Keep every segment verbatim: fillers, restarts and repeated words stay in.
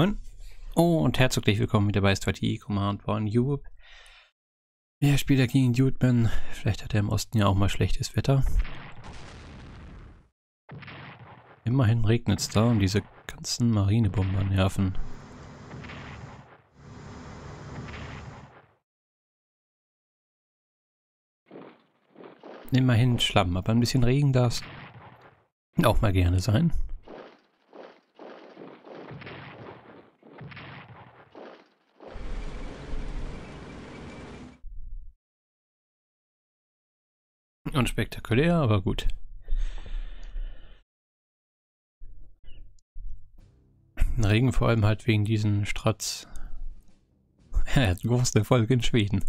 Moin und herzlich willkommen wieder bei Strategic Command One Europe. Wir spielen gegen Duedman. Vielleicht hat er im Osten ja auch mal schlechtes Wetter. Immerhin regnet es da und diese ganzen Marinebomber nerven. Immerhin Schlamm, aber ein bisschen Regen darf es auch mal gerne sein. Unspektakulär, aber gut. Regen vor allem halt wegen diesen Strats. Er hat großen Erfolg in Schweden.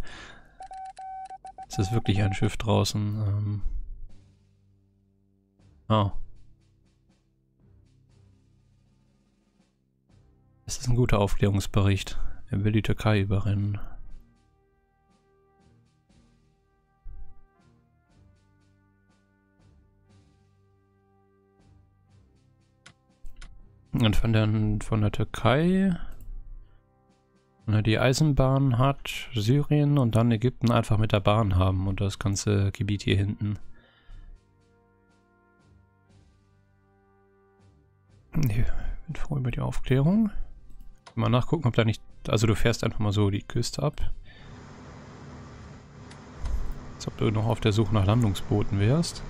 Es ist wirklich ein Schiff draußen. Ähm oh. Es ist ein guter Aufklärungsbericht. Er will die Türkei überrennen. Und von der, von der Türkei, na, die Eisenbahn hat Syrien und dann Ägypten einfach mit der Bahn haben und das ganze Gebiet hier hinten. Ich bin froh über die Aufklärung. Mal nachgucken, ob da nicht... Also du fährst einfach mal so die Küste ab. Als ob du noch auf der Suche nach Landungsbooten wärst.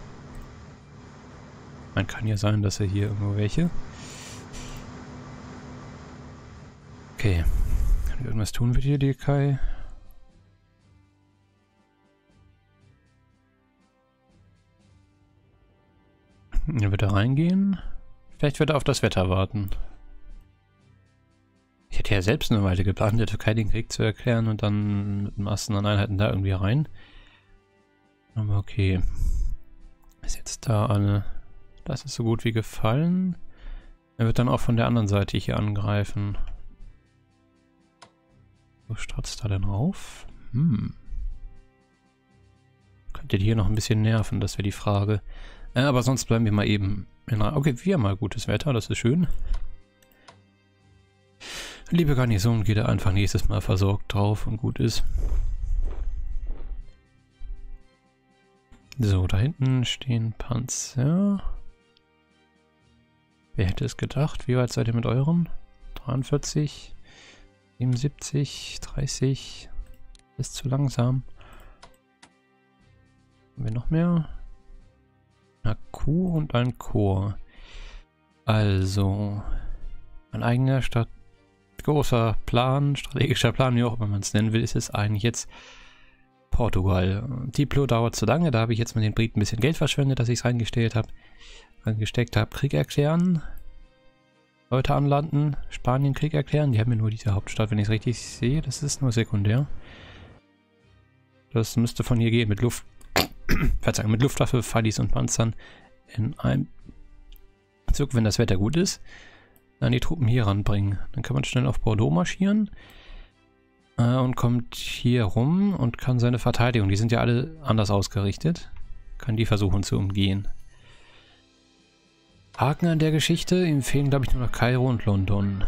Man kann ja sein, dass er hier irgendwo welche... Okay, irgendwas tun wir hier, die Türkei. Er wird da reingehen. Vielleicht wird er auf das Wetter warten. Ich hätte ja selbst eine Weile geplant, der Türkei den Krieg zu erklären und dann mit Massen an Einheiten da irgendwie rein. Aber okay. Ist jetzt da alle. Das ist so gut wie gefallen. Er wird dann auch von der anderen Seite hier angreifen. Wo stratzt da denn rauf? Hm. Könnt ihr hier noch ein bisschen nerven, das wäre die Frage. Äh, aber sonst bleiben wir mal eben in Reihe. Okay, wir haben mal gutes Wetter, das ist schön. Liebe Garnison, geht er einfach nächstes Mal versorgt drauf und gut ist. So, da hinten stehen Panzer. Wer hätte es gedacht? Wie weit seid ihr mit eurem? dreiundvierzig... siebenundsiebzig, dreißig, ist zu langsam. Haben wir noch mehr? Eine Kuh und ein Chor. Also, ein eigener Stadt großer Plan, strategischer Plan, wie auch immer man es nennen will, ist es eigentlich jetzt Portugal. Diplo dauert zu lange, da habe ich jetzt mit den Briten ein bisschen Geld verschwendet, dass ich es reingestellt habe, reingesteckt habe, Krieg erklären. Leute anlanden, Spanien Krieg erklären, die haben ja nur diese Hauptstadt, wenn ich es richtig sehe, das ist nur sekundär. Das müsste von hier gehen mit Luft, Verzeihung, mit Luftwaffe, Fallis und Panzern in einem Zug, wenn das Wetter gut ist, dann die Truppen hier ranbringen. Dann kann man schnell auf Bordeaux marschieren äh, und kommt hier rum und kann seine Verteidigung, die sind ja alle anders ausgerichtet, kann die versuchen zu umgehen. Haken an der Geschichte, ihm fehlen glaube ich nur noch Kairo und London.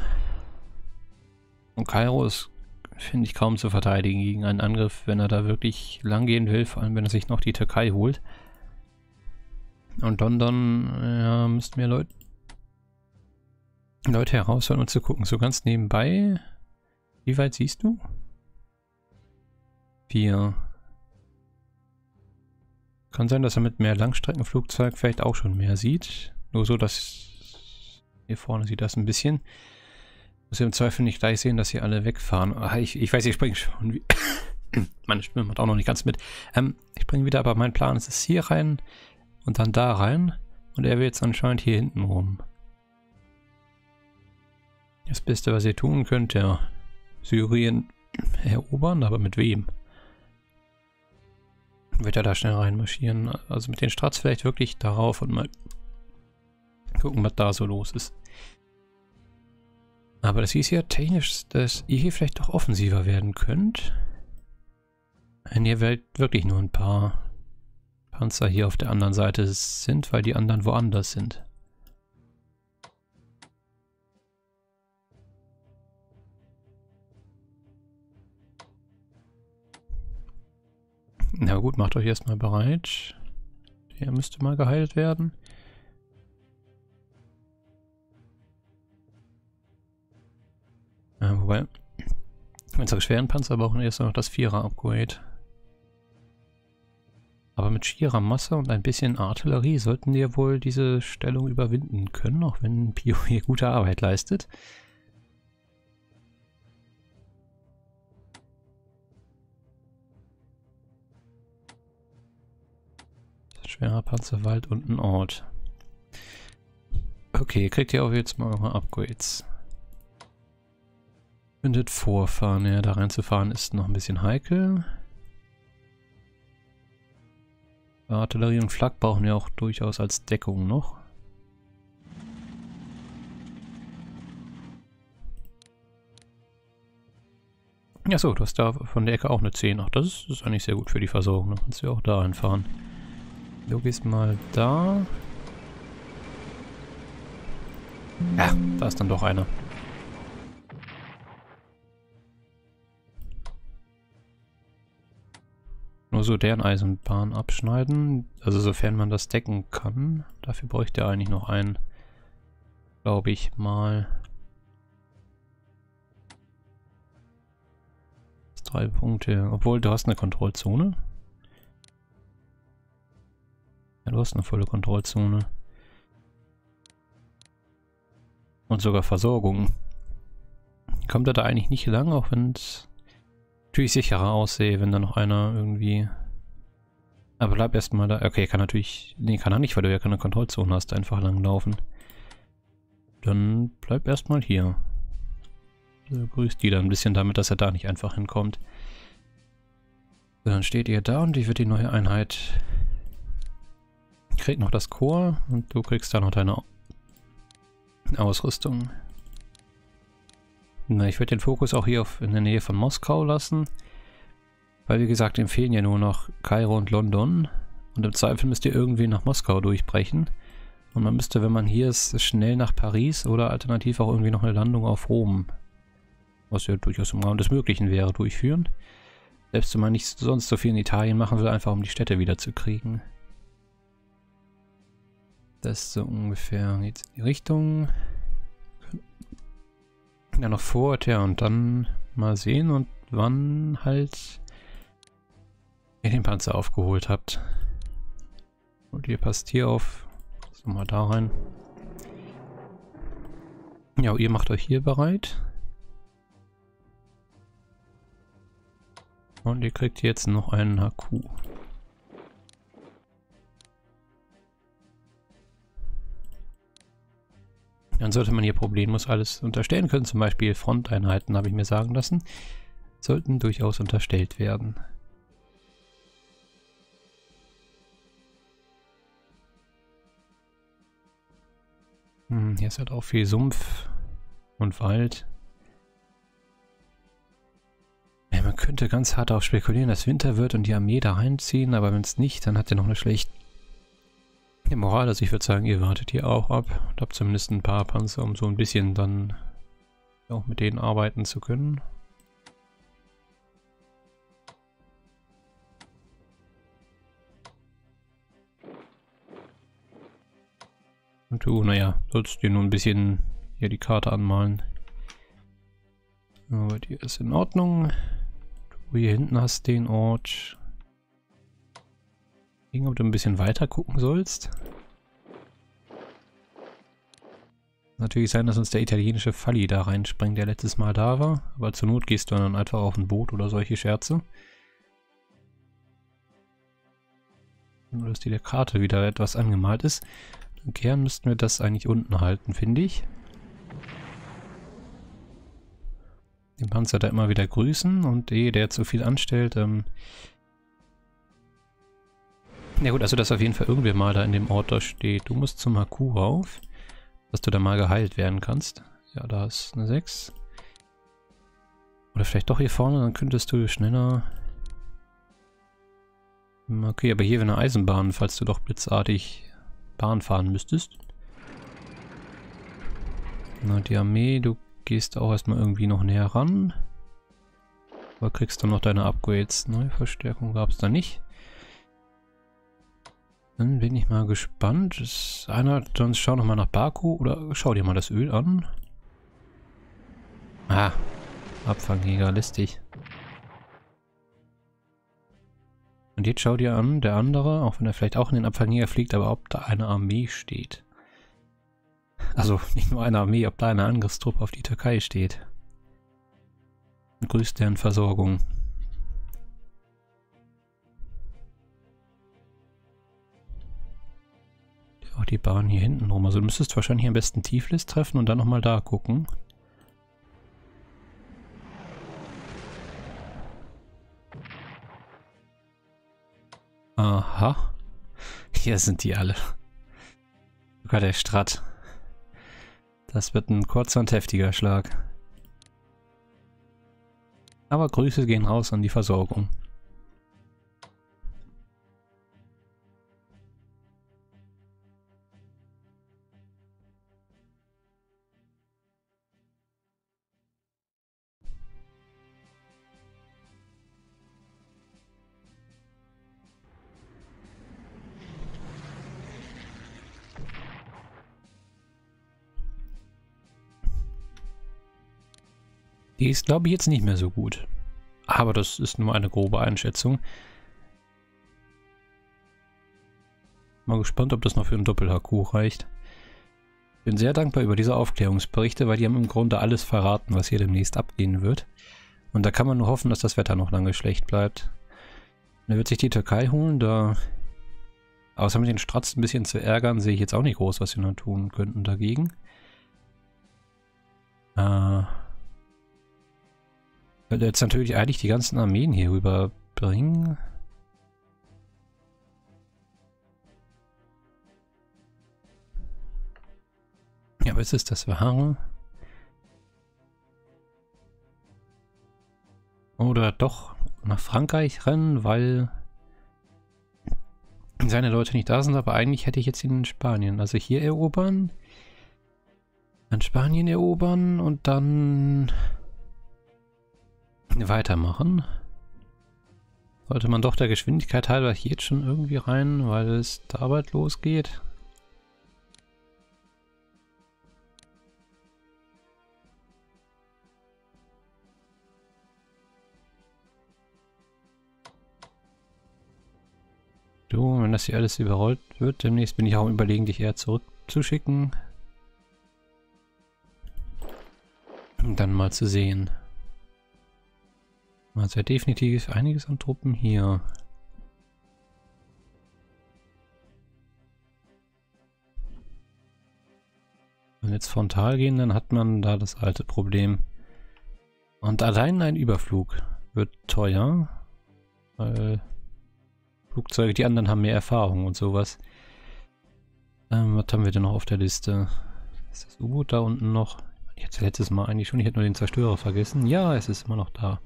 Und Kairo ist, finde ich, kaum zu verteidigen gegen einen Angriff, wenn er da wirklich lang gehen will, vor allem wenn er sich noch die Türkei holt. Und London, ja, müssten wir Leut Leute herausholen und zu gucken. So ganz nebenbei, wie weit siehst du? Vier. Kann sein, dass er mit mehr Langstreckenflugzeug vielleicht auch schon mehr sieht. Nur so, dass hier vorne sieht das ein bisschen. Muss ja im Zweifel nicht gleich sehen, dass sie alle wegfahren. Ach, ich, ich weiß, ich springe schon. Meine Stimme macht auch noch nicht ganz mit. Ähm, ich springe wieder, aber mein Plan ist es hier rein und dann da rein. Und er will jetzt anscheinend hier hinten rum. Das Beste, was ihr tun könnt, ja, Syrien erobern, aber mit wem? Wird er da schnell reinmarschieren? Also mit den Strats vielleicht wirklich darauf und mal gucken, was da so los ist. Aber das hieß ja technisch, dass ihr hier vielleicht doch offensiver werden könnt. Wenn ihr wirklich nur ein paar Panzer hier auf der anderen Seite sind, weil die anderen woanders sind. Na gut, macht euch erstmal bereit. Der müsste mal geheilt werden. Ja, wobei, unsere schweren Panzer brauchen erst noch das Vierer-Upgrade. Aber mit schierer Masse und ein bisschen Artillerie sollten wir wohl diese Stellung überwinden können, auch wenn Pio hier gute Arbeit leistet. Schwerer Panzer, Wald und ein Ort. Okay, kriegt ihr auch jetzt mal eure Upgrades. Findet Vorfahren, ja, da reinzufahren ist noch ein bisschen heikel. Artillerie und Flak brauchen wir auch durchaus als Deckung noch. Achso, du hast da von der Ecke auch eine zehn. Ach, das ist, das ist eigentlich sehr gut für die Versorgung. Dann kannst du auch da einfahren. Du gehst mal da. Ja, da ist dann doch einer. Nur so deren Eisenbahn abschneiden, also sofern man das decken kann. Dafür bräuchte er eigentlich noch einen, glaube ich mal. Drei Punkte, obwohl du hast eine Kontrollzone. Ja, du hast eine volle Kontrollzone. Und sogar Versorgung. Kommt er da eigentlich nicht lang, auch wenn es natürlich sicherer aussehe, wenn da noch einer irgendwie... Aber bleib erstmal da. Okay, kann natürlich... Nee, kann er nicht, weil du ja keine Kontrollzone hast. Einfach langlaufen. Dann bleib erstmal hier. Du grüßt die da ein bisschen damit, dass er da nicht einfach hinkommt. So, dann steht ihr da und die wird die neue Einheit... Kriegt noch das Korps und du kriegst da noch deine Ausrüstung. Na, ich werde den Fokus auch hier auf, in der Nähe von Moskau lassen, weil wie gesagt, ihm fehlen ja nur noch Kairo und London und im Zweifel müsst ihr irgendwie nach Moskau durchbrechen und man müsste, wenn man hier ist, schnell nach Paris oder alternativ auch irgendwie noch eine Landung auf Rom, was ja durchaus im Rahmen des Möglichen wäre, durchführen. Selbst wenn man nicht sonst so viel in Italien machen will, einfach um die Städte wieder zu kriegen. Das ist so ungefähr jetzt in die Richtung. Ja, noch vor, ja, und dann mal sehen und wann halt ihr den Panzer aufgeholt habt. Und ihr passt hier auf. So, mal da rein. Ja, ihr macht euch hier bereit. Und ihr kriegt jetzt noch einen H Q. Dann sollte man hier problemlos alles unterstellen können, zum Beispiel Fronteinheiten, habe ich mir sagen lassen, sollten durchaus unterstellt werden. Hm, hier ist halt auch viel Sumpf und Wald. Ja, man könnte ganz hart darauf spekulieren, dass Winter wird und die Armee da reinziehen, aber wenn es nicht, dann hat er noch eine schlechte Moral, also ich würde sagen, ihr wartet hier auch ab und habt zumindest ein paar Panzer, um so ein bisschen dann auch mit denen arbeiten zu können. Und du, naja, sollst dir nur ein bisschen hier die Karte anmalen. Aber die ist in Ordnung. Du hier hinten hast den Ort. Ob du ein bisschen weiter gucken sollst. Natürlich sein, dass uns der italienische Falli da reinspringt, der letztes Mal da war. Aber zur Not gehst du dann einfach auf ein Boot oder solche Scherze. Nur, dass die der Karte wieder etwas angemalt ist. Im Kern müssten wir das eigentlich unten halten, finde ich. Den Panzer da immer wieder grüßen und ehe der zu viel anstellt, ähm... ja gut, also dass auf jeden Fall irgendwer mal da in dem Ort da steht. Du musst zum H Q rauf, dass du da mal geheilt werden kannst. Ja, da ist eine sechs. Oder vielleicht doch hier vorne, dann könntest du schneller... Okay, aber hier wäre eine Eisenbahn, falls du doch blitzartig Bahn fahren müsstest. Na, die Armee, du gehst auch erstmal irgendwie noch näher ran. Aber kriegst dann noch deine Upgrades. Neue Verstärkung gab es da nicht. Dann bin ich mal gespannt. Ist einer, sonst schau nochmal nach Baku oder schau dir mal das Öl an. Ah, Abfangjäger, lästig. Und jetzt schau dir an, der andere, auch wenn er vielleicht auch in den Abfangjäger fliegt, aber ob da eine Armee steht. Also nicht nur eine Armee, ob da eine Angriffstruppe auf die Türkei steht. Grüßt deren Versorgung. Auch die Bahn hier hinten rum. Also du müsstest wahrscheinlich am besten Tiflis treffen und dann nochmal da gucken. Aha. Hier sind die alle. Sogar der Strat. Das wird ein kurzer und heftiger Schlag. Aber Grüße gehen raus an die Versorgung. Die ist, glaube ich, jetzt nicht mehr so gut. Aber das ist nur eine grobe Einschätzung. Mal gespannt, ob das noch für einen Doppel-H Q reicht. Bin sehr dankbar über diese Aufklärungsberichte, weil die haben im Grunde alles verraten, was hier demnächst abgehen wird. Und da kann man nur hoffen, dass das Wetter noch lange schlecht bleibt. Und er wird sich die Türkei holen, da... Außer mit den Stratz ein bisschen zu ärgern, sehe ich jetzt auch nicht groß, was wir noch tun könnten dagegen. Äh... Jetzt natürlich eigentlich die ganzen Armeen hier rüberbringen. Ja, aber es ist das Wahre. Oder doch nach Frankreich rennen, weil seine Leute nicht da sind, aber eigentlich hätte ich jetzt ihn in Spanien. Also hier erobern, dann Spanien erobern und dann... weitermachen. Sollte man doch der Geschwindigkeit halber hier jetzt schon irgendwie rein, weil es da bald losgeht. So, wenn das hier alles überrollt wird, demnächst bin ich auch überlegen, dich eher zurückzuschicken. Um dann mal zu sehen. Also ja, definitiv einiges an Truppen hier. Wenn jetzt frontal gehen, dann hat man da das alte Problem. Und allein ein Überflug wird teuer, weil Flugzeuge, die anderen haben mehr Erfahrung und sowas. Ähm, was haben wir denn noch auf der Liste? Ist das U-Boot da unten noch? Ich hatte letztes Mal eigentlich schon, ich hätte nur den Zerstörer vergessen. Ja, es ist immer noch da.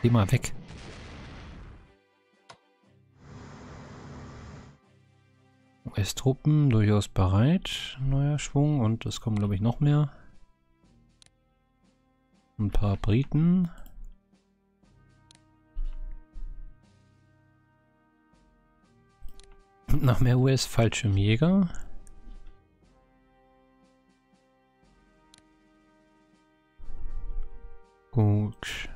Geh mal weg. U S-Truppen durchaus bereit. Neuer Schwung und es kommen, glaube ich, noch mehr. Ein paar Briten. Und noch mehr U S-Fallschirmjäger. Gut.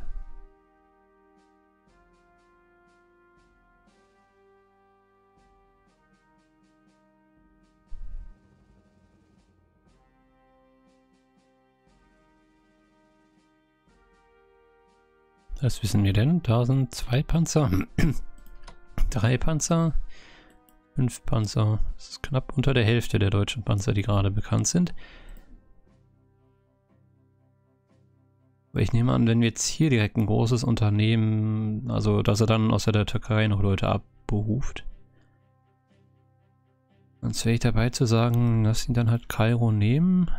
Das wissen wir denn. Da sind zwei Panzer, drei Panzer, fünf Panzer. Das ist knapp unter der Hälfte der deutschen Panzer, die gerade bekannt sind. Aber ich nehme an, wenn wir jetzt hier direkt ein großes Unternehmen, also dass er dann außer der Türkei noch Leute abberuft. Sonst wäre ich dabei zu sagen, dass sie dann halt Kairo nehmen.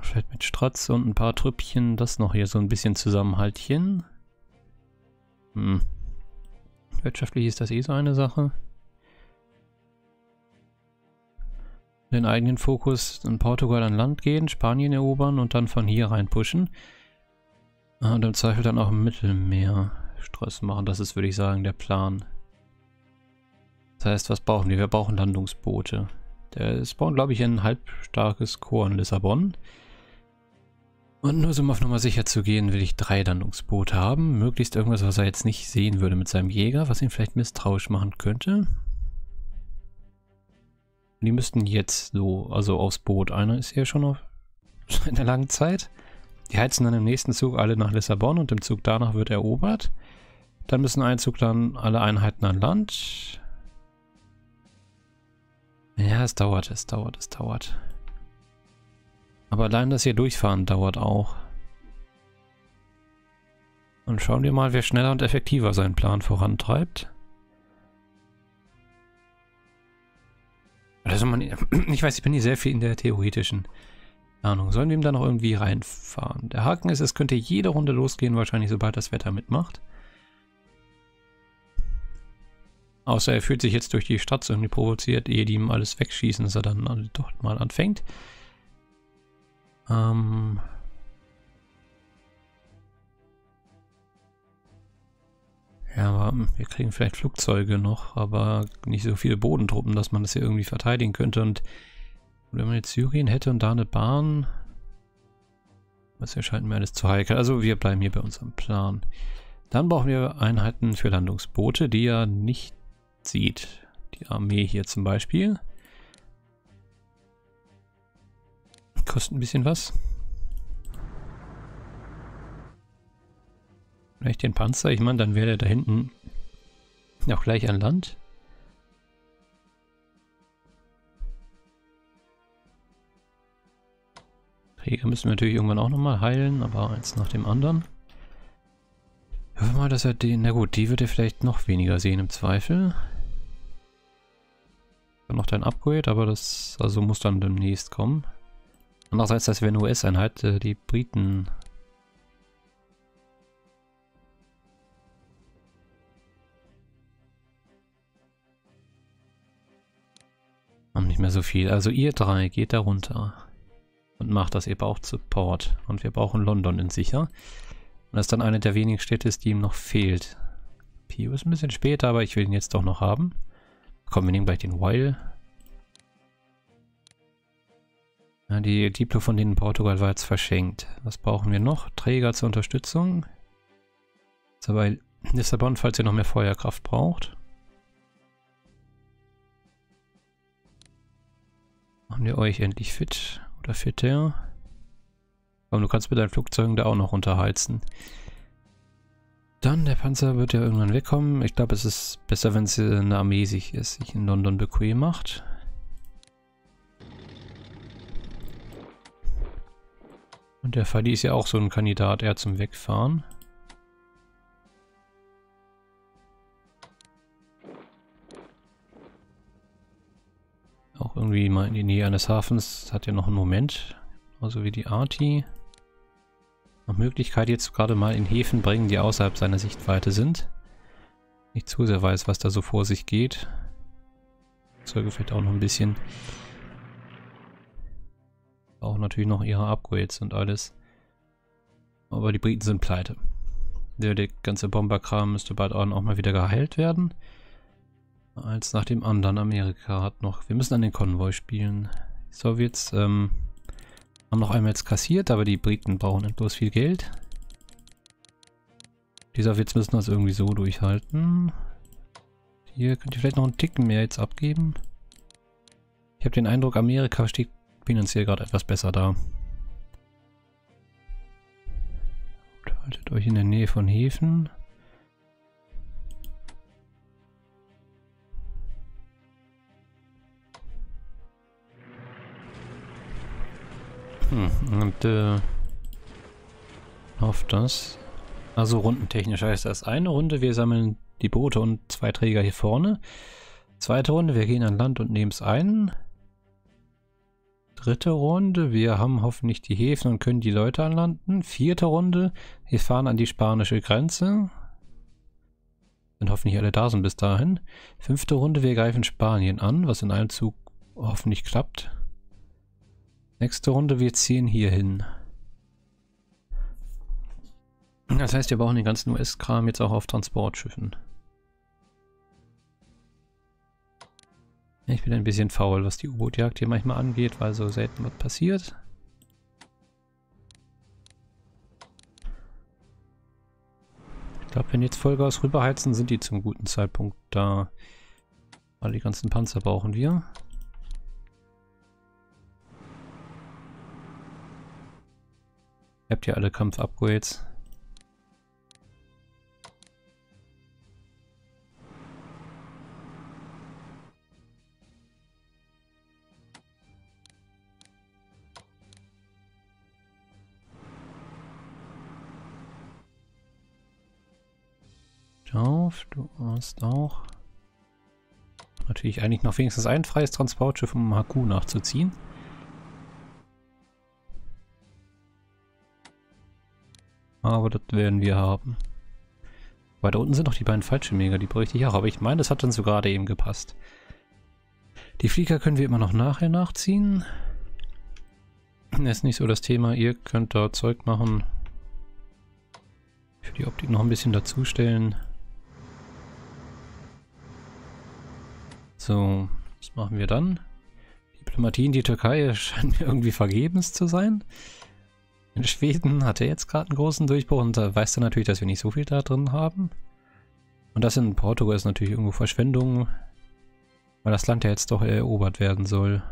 Vielleicht mit Stratz und ein paar Trüppchen das noch hier so ein bisschen Zusammenhaltchen. Hm. Wirtschaftlich ist das eh so eine Sache. Den eigenen Fokus in Portugal an Land gehen, Spanien erobern und dann von hier rein pushen. Und im Zweifel dann auch im Mittelmeer. Stress machen. Das ist, würde ich sagen, der Plan. Das heißt, was brauchen wir? Wir brauchen Landungsboote. Es bauen, glaube ich, ein halbstarkes Korps in Lissabon. Und nur so, um auf Nummer sicher zu gehen, will ich drei Landungsboote haben. Möglichst irgendwas, was er jetzt nicht sehen würde mit seinem Jäger, was ihn vielleicht misstrauisch machen könnte. Und die müssten jetzt so, also aufs Boot. Einer ist hier schon auf, in der langen Zeit. Die heizen dann im nächsten Zug alle nach Lissabon und im Zug danach wird erobert. Dann müssen ein Zug dann alle Einheiten an Land. Ja, es dauert, es dauert, es dauert. Aber allein das hier durchfahren dauert auch. Und schauen wir mal, wer schneller und effektiver seinen Plan vorantreibt. Also man, ich weiß, ich bin hier sehr viel in der theoretischen Ahnung. Sollen wir ihm da noch irgendwie reinfahren? Der Haken ist, es könnte jede Runde losgehen, wahrscheinlich sobald das Wetter mitmacht. Außer er fühlt sich jetzt durch die Stadt irgendwie provoziert, ehe die ihm alles wegschießen, dass er dann dort mal anfängt. Ähm ja, aber wir kriegen vielleicht Flugzeuge noch, aber nicht so viele Bodentruppen, dass man das hier irgendwie verteidigen könnte. Und wenn man jetzt Syrien hätte und da eine Bahn, das erscheint mir alles zu heikel. Also wir bleiben hier bei unserem Plan. Dann brauchen wir Einheiten für Landungsboote, die ja nicht sieht. Die Armee hier zum Beispiel. Kostet ein bisschen was. Vielleicht den Panzer. Ich meine, dann wäre der da hinten auch gleich an Land. Krieger müssen wir natürlich irgendwann auch nochmal heilen, aber eins nach dem anderen. Ich hoffe mal, dass er den... Na gut, die wird er vielleicht noch weniger sehen im Zweifel. Noch dein Upgrade, aber das also muss dann demnächst kommen. Andererseits, das wäre eine U S-Einheit, die Briten... haben nicht mehr so viel. Also ihr drei geht da runter und macht das. Ihr braucht Support. Und wir brauchen London in sicher. Und das ist dann eine der wenigen Städte, die ihm noch fehlt. Pio ist ein bisschen später, aber ich will ihn jetzt doch noch haben. Komm, wir nehmen gleich den Weil. Ja, die Diplo von denen in Portugal war jetzt verschenkt. Was brauchen wir noch? Träger zur Unterstützung. Ist aber Lissabon, falls ihr noch mehr Feuerkraft braucht. Machen wir euch endlich fit. Oder fitter. Aber du kannst mit deinen Flugzeugen da auch noch runterheizen. Dann, der Panzer wird ja irgendwann wegkommen. Ich glaube, es ist besser, wenn es eine Armee sich ist, sich in London bequem macht. Und der Fadi ist ja auch so ein Kandidat, eher zum Wegfahren. Auch irgendwie mal in die Nähe eines Hafens. Hat ja noch einen Moment. Genauso wie die Arti. Noch Möglichkeit jetzt gerade mal in Häfen bringen, die außerhalb seiner Sichtweite sind. Nicht zu sehr weiß, was da so vor sich geht. Zeuge vielleicht auch noch ein bisschen. Auch natürlich noch ihre Upgrades und alles. Aber die Briten sind pleite. Der, der ganze Bomberkram müsste bald auch mal wieder geheilt werden. Eins nach dem anderen. Amerika hat noch... Wir müssen an den Konvoi spielen. Die Sowjets ähm, haben noch einmal jetzt kassiert, aber die Briten brauchen endlos viel Geld. Die Sowjets müssen das irgendwie so durchhalten. Hier könnt ihr vielleicht noch einen Ticken mehr jetzt abgeben. Ich habe den Eindruck, Amerika steht finanziell gerade etwas besser da. Gut, haltet euch in der Nähe von Häfen. Hm, und äh, auf das. Also rundentechnisch heißt das eine Runde, wir sammeln die Boote und zwei Träger hier vorne. Zweite Runde, wir gehen an Land und nehmen es ein. Dritte Runde, wir haben hoffentlich die Häfen und können die Leute anlanden. Vierte Runde, wir fahren an die spanische Grenze. Sind hoffentlich alle da sind bis dahin. Fünfte Runde, wir greifen Spanien an, was in einem Zug hoffentlich klappt. Nächste Runde, wir ziehen hier hin. Das heißt, wir brauchen den ganzen U S-Kram jetzt auch auf Transportschiffen. Ich bin ein bisschen faul, was die U-Boot-Jagd hier manchmal angeht, weil so selten was passiert. Ich glaube, wenn jetzt Vollgas rüberheizen, sind die zum guten Zeitpunkt da. Weil die ganzen Panzer brauchen wir. Ihr habt ja alle Kampf-Upgrades. Auf, du hast auch natürlich eigentlich noch wenigstens ein freies Transportschiff, um H Q nachzuziehen. Aber das werden wir haben. Weil da unten sind noch die beiden Fallschirmjäger, die bräuchte ich auch. Aber ich meine, das hat dann so gerade eben gepasst. Die Flieger können wir immer noch nachher nachziehen. Das ist nicht so das Thema, ihr könnt da Zeug machen. Für die Optik noch ein bisschen dazustellen. So, was machen wir dann? Diplomatie in die Türkei scheint mir irgendwie vergebens zu sein. In Schweden hat er jetzt gerade einen großen Durchbruch und da weiß er natürlich, dass wir nicht so viel da drin haben. Und das in Portugal ist natürlich irgendwo Verschwendung, weil das Land ja jetzt doch erobert werden soll.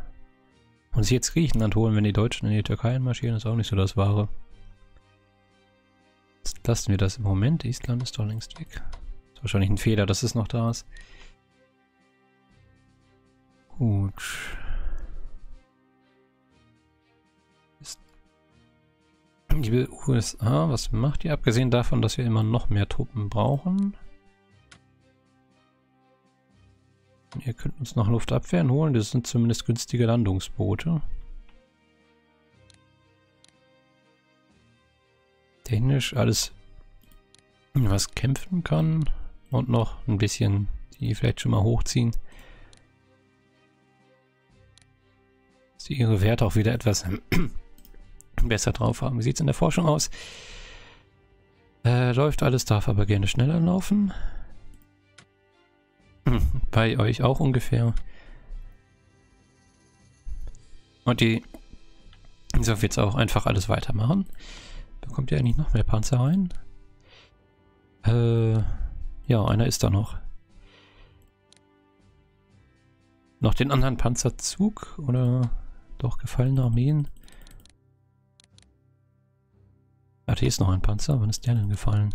Und sich jetzt Griechenland holen, wenn die Deutschen in die Türkei einmarschieren, ist auch nicht so das Wahre. Jetzt lassen wir das im Moment. Island ist doch längst weg. Ist wahrscheinlich ein Fehler, dass es noch da ist. Gut. Liebe U S A, was macht ihr? Abgesehen davon, dass wir immer noch mehr Truppen brauchen. Ihr könnt uns noch Luftabwehren holen. Das sind zumindest günstige Landungsboote. Technisch alles, was kämpfen kann. Und noch ein bisschen, die vielleicht schon mal hochziehen. Ihre Werte auch wieder etwas besser drauf haben. Wie sieht es in der Forschung aus? Äh, läuft alles, darf aber gerne schneller laufen. Bei euch auch ungefähr. Und die soll jetzt auch einfach alles weitermachen. Bekommt ihr eigentlich noch mehr Panzer rein? Äh, ja, einer ist da noch. Noch den anderen Panzerzug oder... Doch, gefallene Armeen. Ah, hier ist noch ein Panzer. Wann ist der denn gefallen?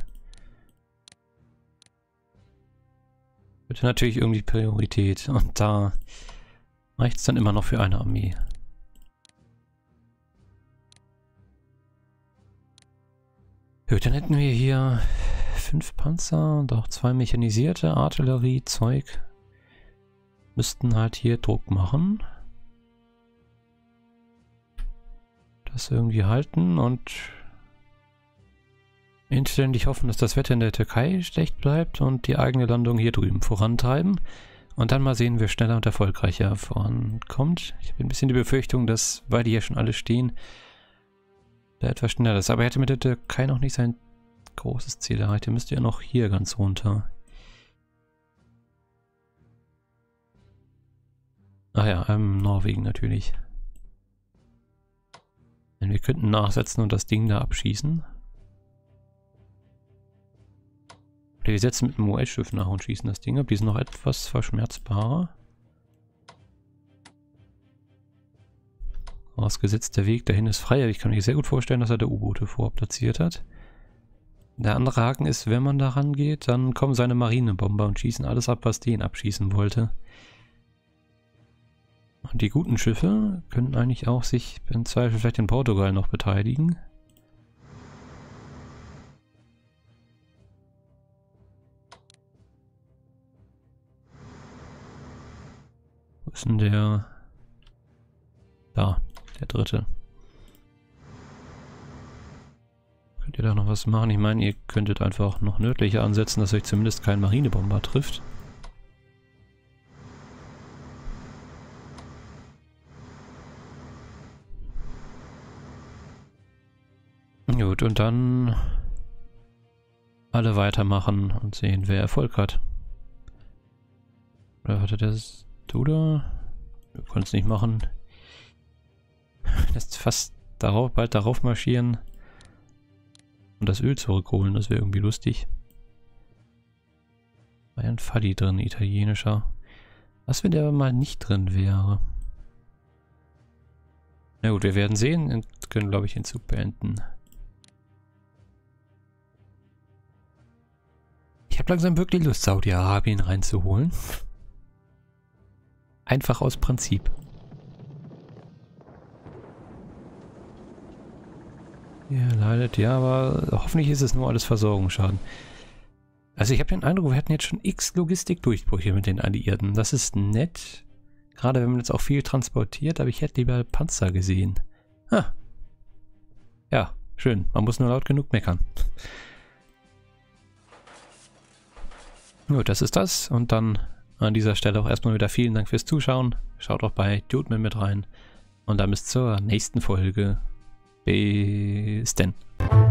Bitte natürlich irgendwie Priorität. Und da reicht es dann immer noch für eine Armee. Ja, dann hätten wir hier fünf Panzer, doch zwei mechanisierte Artillerie, Zeug. Müssten halt hier Druck machen. Das irgendwie halten und inständig hoffen, dass das Wetter in der Türkei schlecht bleibt und die eigene Landung hier drüben vorantreiben. Und dann mal sehen, wer schneller und erfolgreicher vorankommt. Ich habe ein bisschen die Befürchtung, dass, weil die hier schon alle stehen, da etwas schneller ist. Aber er hätte mit der Türkei noch nicht sein großes Ziel erreicht. Er müsste ja noch hier ganz runter. Ach ja, ähm, Norwegen natürlich. Denn wir könnten nachsetzen und das Ding da abschießen. Oder wir setzen mit dem U S-Schiff nach und schießen das Ding ab. Die sind noch etwas verschmerzbarer. Ausgesetzt, der Weg dahin ist freier. Ich kann mir sehr gut vorstellen, dass er da U-Boote vorplatziert hat. Der andere Haken ist, wenn man da rangeht, dann kommen seine Marinebomber und schießen alles ab, was den abschießen wollte. Und die guten Schiffe können eigentlich auch sich im Zweifel vielleicht in Portugal noch beteiligen. Wo ist denn der? Da, der dritte. Könnt ihr da noch was machen? Ich meine, ihr könntet einfach noch nördlicher ansetzen, dass euch zumindest kein Marinebomber trifft. Gut, und dann alle weitermachen und sehen, wer Erfolg hat. Oder hatte das du da? Wir konnten es nicht machen. Jetzt fast darauf, bald darauf marschieren und das Öl zurückholen, das wäre irgendwie lustig. War ja ein Falli drin, italienischer. Was, wenn der mal nicht drin wäre? Na gut, wir werden sehen und können, glaube ich, den Zug beenden. Ich habe langsam wirklich Lust, Saudi-Arabien reinzuholen. Einfach aus Prinzip. Ja, leidet, ja, aber hoffentlich ist es nur alles Versorgungsschaden. Also ich habe den Eindruck, wir hatten jetzt schon x Logistikdurchbrüche mit den Alliierten. Das ist nett. Gerade wenn man jetzt auch viel transportiert, aber ich hätte lieber Panzer gesehen. Ah. Ja, schön. Man muss nur laut genug meckern. Gut, das ist das. Und dann an dieser Stelle auch erstmal wieder vielen Dank fürs Zuschauen. Schaut auch bei Duedman mit rein. Und dann bis zur nächsten Folge. Bis denn.